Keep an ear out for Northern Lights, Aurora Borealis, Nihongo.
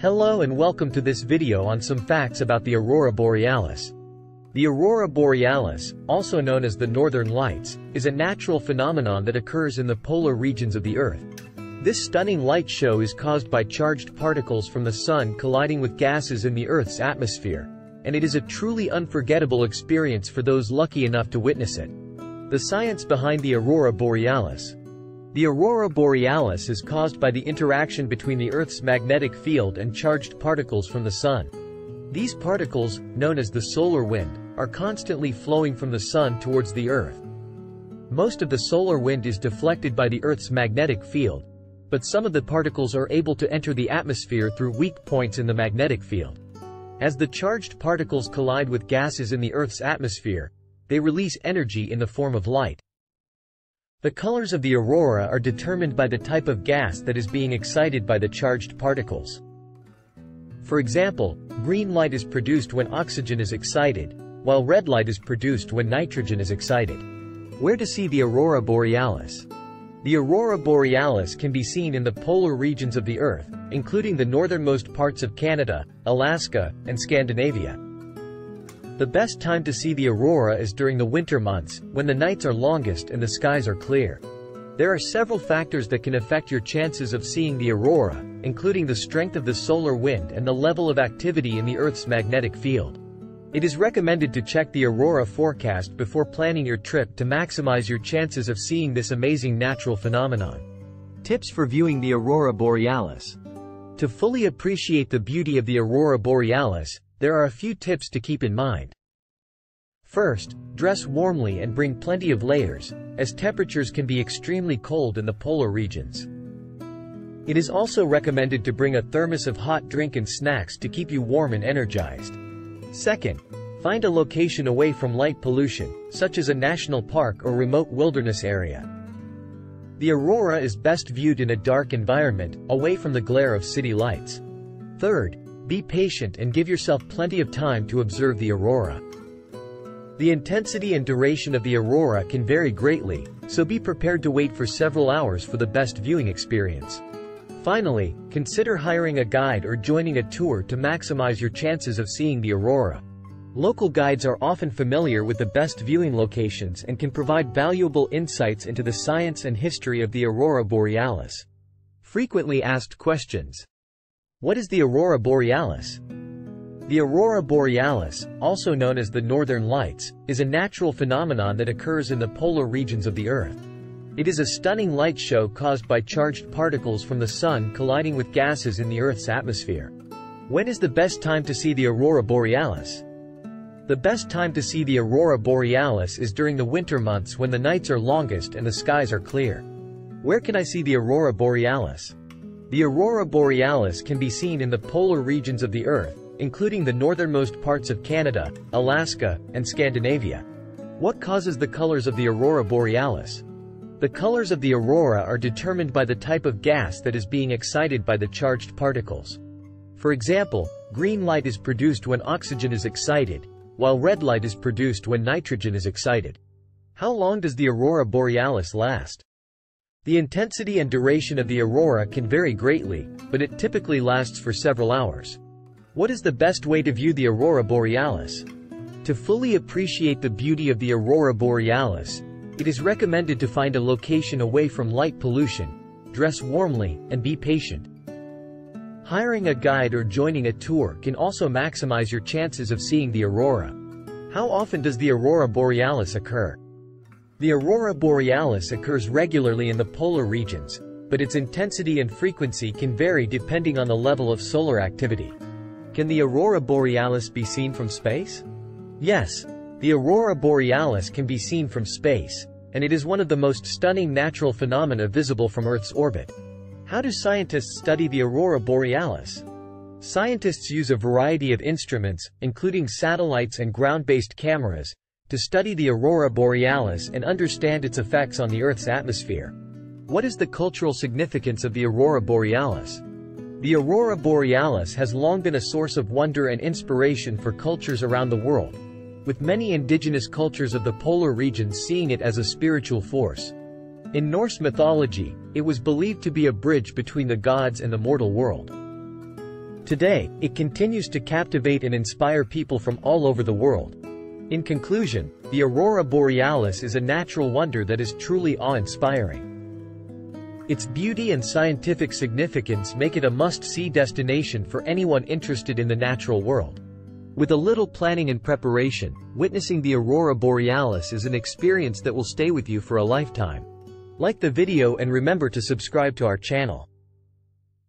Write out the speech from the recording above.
Hello and welcome to this video on some facts about the Aurora Borealis. The Aurora Borealis, also known as the Northern Lights, is a natural phenomenon that occurs in the polar regions of the Earth. This stunning light show is caused by charged particles from the Sun colliding with gases in the Earth's atmosphere, and it is a truly unforgettable experience for those lucky enough to witness it. The science behind the Aurora Borealis. The Aurora Borealis is caused by the interaction between the Earth's magnetic field and charged particles from the Sun. These particles, known as the solar wind, are constantly flowing from the Sun towards the Earth. Most of the solar wind is deflected by the Earth's magnetic field, but some of the particles are able to enter the atmosphere through weak points in the magnetic field. As the charged particles collide with gases in the Earth's atmosphere, they release energy in the form of light. The colors of the aurora are determined by the type of gas that is being excited by the charged particles. For example, green light is produced when oxygen is excited, while red light is produced when nitrogen is excited. Where to see the Aurora Borealis? The Aurora Borealis can be seen in the polar regions of the Earth, including the northernmost parts of Canada, Alaska, and Scandinavia. The best time to see the aurora is during the winter months, when the nights are longest and the skies are clear. There are several factors that can affect your chances of seeing the aurora, including the strength of the solar wind and the level of activity in the Earth's magnetic field. It is recommended to check the aurora forecast before planning your trip to maximize your chances of seeing this amazing natural phenomenon. Tips for viewing the Aurora Borealis. To fully appreciate the beauty of the Aurora Borealis, there are a few tips to keep in mind. First, dress warmly and bring plenty of layers, as temperatures can be extremely cold in the polar regions. It is also recommended to bring a thermos of hot drink and snacks to keep you warm and energized. Second, find a location away from light pollution, such as a national park or remote wilderness area. The aurora is best viewed in a dark environment, away from the glare of city lights. Third, be patient and give yourself plenty of time to observe the aurora. The intensity and duration of the aurora can vary greatly, so be prepared to wait for several hours for the best viewing experience. Finally, consider hiring a guide or joining a tour to maximize your chances of seeing the aurora. Local guides are often familiar with the best viewing locations and can provide valuable insights into the science and history of the Aurora Borealis. Frequently asked questions. What is the Aurora Borealis? The Aurora Borealis, also known as the Northern Lights, is a natural phenomenon that occurs in the polar regions of the Earth. It is a stunning light show caused by charged particles from the Sun colliding with gases in the Earth's atmosphere. When is the best time to see the Aurora Borealis? The best time to see the Aurora Borealis is during the winter months when the nights are longest and the skies are clear. Where can I see the Aurora Borealis? The Aurora Borealis can be seen in the polar regions of the Earth, including the northernmost parts of Canada, Alaska, and Scandinavia. What causes the colors of the Aurora Borealis? The colors of the aurora are determined by the type of gas that is being excited by the charged particles. For example, green light is produced when oxygen is excited, while red light is produced when nitrogen is excited. How long does the Aurora Borealis last? The intensity and duration of the aurora can vary greatly, but it typically lasts for several hours. What is the best way to view the Aurora Borealis? To fully appreciate the beauty of the Aurora Borealis, it is recommended to find a location away from light pollution, dress warmly, and be patient. Hiring a guide or joining a tour can also maximize your chances of seeing the aurora. How often does the Aurora Borealis occur? The Aurora Borealis occurs regularly in the polar regions, but its intensity and frequency can vary depending on the level of solar activity. Can the Aurora Borealis be seen from space? Yes, the Aurora Borealis can be seen from space, and it is one of the most stunning natural phenomena visible from Earth's orbit. How do scientists study the Aurora Borealis? Scientists use a variety of instruments, including satellites and ground-based cameras, to study the Aurora Borealis and understand its effects on the Earth's atmosphere. What is the cultural significance of the Aurora Borealis? The Aurora Borealis has long been a source of wonder and inspiration for cultures around the world, with many indigenous cultures of the polar regions seeing it as a spiritual force. In Norse mythology, it was believed to be a bridge between the gods and the mortal world. Today, it continues to captivate and inspire people from all over the world. In conclusion, the Aurora Borealis is a natural wonder that is truly awe-inspiring. Its beauty and scientific significance make it a must-see destination for anyone interested in the natural world. With a little planning and preparation, witnessing the Aurora Borealis is an experience that will stay with you for a lifetime. Like the video and remember to subscribe to our channel.